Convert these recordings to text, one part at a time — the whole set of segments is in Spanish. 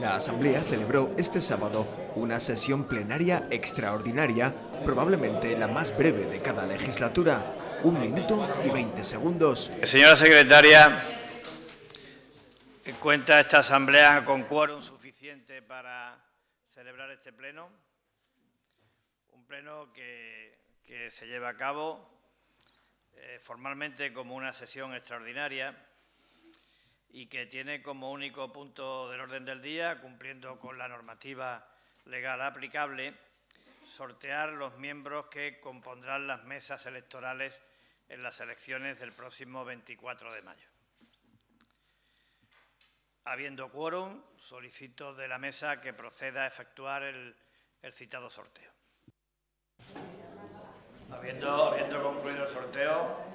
La Asamblea celebró este sábado una sesión plenaria extraordinaria, probablemente la más breve de cada legislatura, 1 minuto y 20 segundos. Señora secretaria, ¿cuenta esta Asamblea con quórum suficiente para celebrar este pleno? Un pleno que se lleva a cabo formalmente como una sesión extraordinaria y que tiene como único punto del orden del día, cumpliendo con la normativa legal aplicable, sortear los miembros que compondrán las mesas electorales en las elecciones del próximo 24 de mayo. Habiendo quórum, solicito de la mesa que proceda a efectuar el citado sorteo. Habiendo concluido el sorteo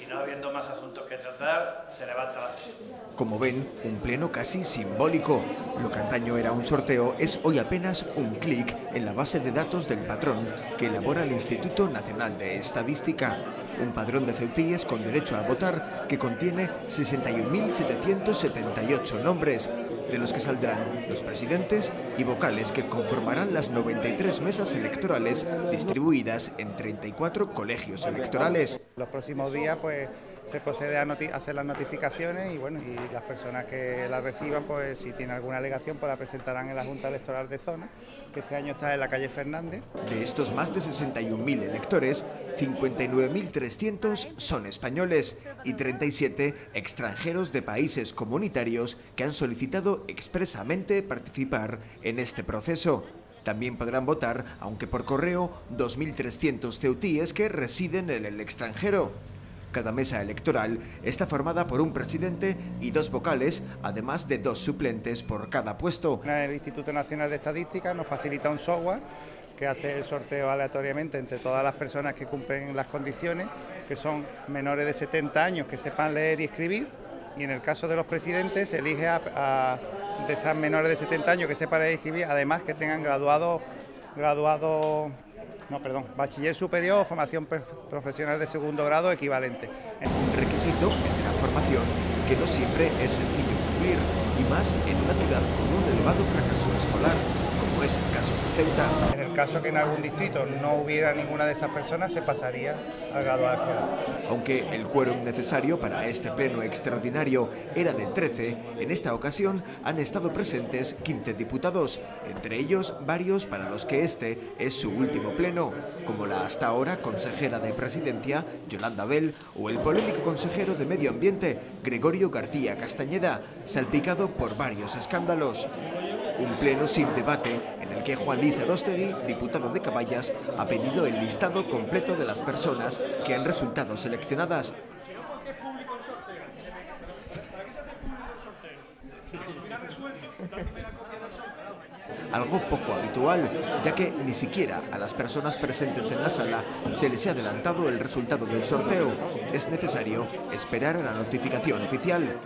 y no habiendo más asuntos que tratar, se levanta la sesión. Como ven, un pleno casi simbólico. Lo que antaño era un sorteo es hoy apenas un clic en la base de datos del patrón que elabora el Instituto Nacional de Estadística. Un padrón de ceutíes con derecho a votar que contiene 61.778 nombres, de los que saldrán los presidentes y vocales que conformarán las 93 mesas electorales distribuidas en 34 colegios electorales. Los próximos días pues se procede a hacer las notificaciones y bueno, y las personas que las reciban, pues si tienen alguna alegación, pues la presentarán en la Junta Electoral de Zona, que este año está en la calle Fernández. De estos más de 61.000 electores, 59.300 son españoles y 37 extranjeros de países comunitarios que han solicitado expresamente participar en este proceso. También podrán votar, aunque por correo, 2.300 ceutíes que residen en el extranjero. Cada mesa electoral está formada por un presidente y 2 vocales, además de 2 suplentes por cada puesto. El Instituto Nacional de Estadística nos facilita un software que hace el sorteo aleatoriamente entre todas las personas que cumplen las condiciones, que son menores de 70 años que sepan leer y escribir, y en el caso de los presidentes se elige de esas menores de 70 años que sepan leer y escribir, además que tengan bachiller superior o formación profesional de segundo grado equivalente. Un requisito de la formación que no siempre es sencillo cumplir, y más en una ciudad con un elevado fracaso escolar, como es el caso de Ceuta. En el caso que en algún distrito no hubiera ninguna de esas personas, se pasaría al graduado escolar. Aunque el quórum necesario para este pleno extraordinario era de 13, en esta ocasión han estado presentes 15 diputados, entre ellos varios para los que este es su último pleno, como la hasta ahora consejera de Presidencia, Yolanda Bell, o el polémico consejero de Medio Ambiente, Gregorio García Castañeda, salpicado por varios escándalos. Un pleno sin debate en el que Juan Luis Aróstegui, diputado de Caballas, ha pedido el listado completo de las personas que han resultado seleccionadas. ¿Por qué es público el sorteo? ¿Para qué se hace público el sorteo? Si hubiera resuelto la primera copia del sorteo. Algo poco habitual, ya que ni siquiera a las personas presentes en la sala se les ha adelantado el resultado del sorteo. Es necesario esperar a la notificación oficial.